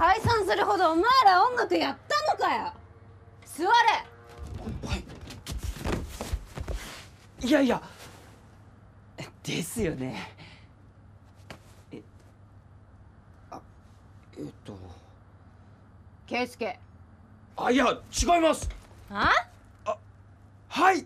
解散するほどお前ら音楽やったのかよ。座れ。はい。いやいやですよね。圭介。あ、いや違います。あ？あ、はい。